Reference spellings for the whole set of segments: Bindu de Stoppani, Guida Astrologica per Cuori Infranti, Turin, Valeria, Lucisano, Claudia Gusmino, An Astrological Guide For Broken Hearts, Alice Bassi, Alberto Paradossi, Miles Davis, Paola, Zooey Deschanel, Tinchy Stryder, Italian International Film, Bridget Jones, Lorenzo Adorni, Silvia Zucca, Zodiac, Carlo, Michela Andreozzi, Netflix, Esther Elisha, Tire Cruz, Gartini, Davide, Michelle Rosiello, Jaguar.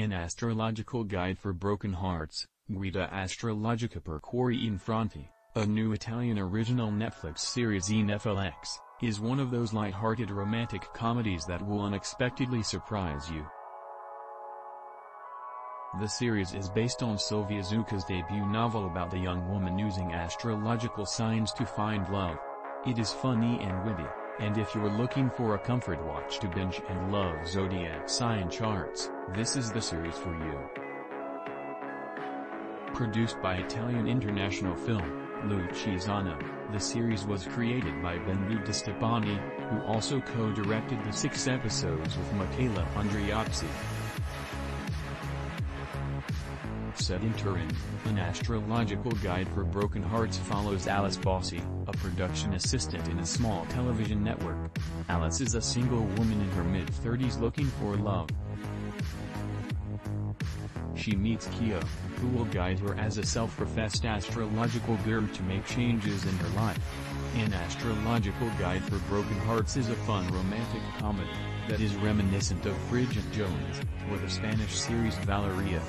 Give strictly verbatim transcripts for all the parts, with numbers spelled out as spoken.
An Astrological Guide for Broken Hearts, Guida Astrologica per Cuori Infranti, a new Italian original Netflix series in F L X, is one of those light-hearted romantic comedies that will unexpectedly surprise you. The series is based on Silvia Zucca's debut novel about a young woman using astrological signs to find love. It is funny and witty, and if you're looking for a comfort watch to binge and love zodiac sign charts, this is the series for you. Produced by Italian International Film, Lucisano, the series was created by Bindu de Stoppani, who also co-directed the six episodes with Michela Andreozzi. Set in Turin, An Astrological Guide for Broken Hearts follows Alice Bassi, a production assistant in a small television network. Alice is a single woman in her mid-thirties looking for love. She meets Tio, who will guide her as a self-professed astrological guru to make changes in her life. An Astrological Guide for Broken Hearts is a fun romantic comedy that is reminiscent of Bridget Jones, or the Spanish series Valeria.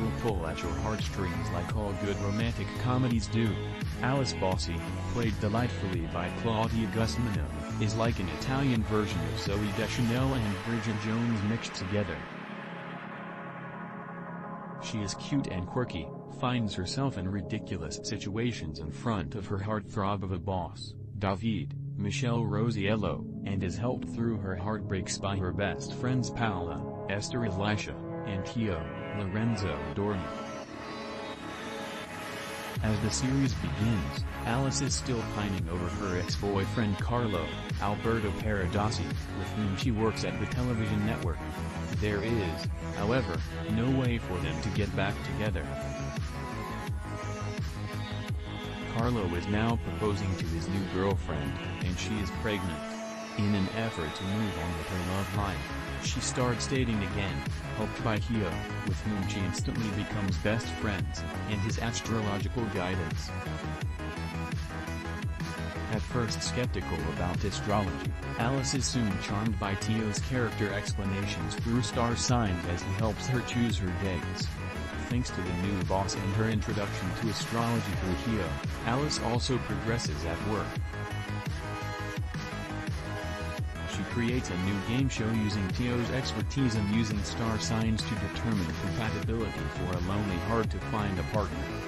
Will pull at your heartstrings like all good romantic comedies do. Alice Bassi, played delightfully by Claudia Gusmino, is like an Italian version of Zooey Deschanel and Bridget Jones mixed together. She is cute and quirky, finds herself in ridiculous situations in front of her heartthrob of a boss, David, Michelle Rosiello, and is helped through her heartbreaks by her best friends Paola, Esther Elisha, and Tio, Lorenzo Adorni. As the series begins, Alice is still pining over her ex-boyfriend Carlo, Alberto Paradossi, with whom she works at the television network. There is, however, no way for them to get back together. Carlo is now proposing to his new girlfriend, and she is pregnant. In an effort to move on with her love life, she starts dating again, helped by Tio, with whom she instantly becomes best friends, and his astrological guidance. At first skeptical about astrology, Alice is soon charmed by Tio's character explanations through star signs as he helps her choose her dates. Thanks to the new boss and her introduction to astrology through Tio, Alice also progresses at work. She creates a new game show using Tio's expertise and using star signs to determine compatibility for a lonely, hard-to-find partner.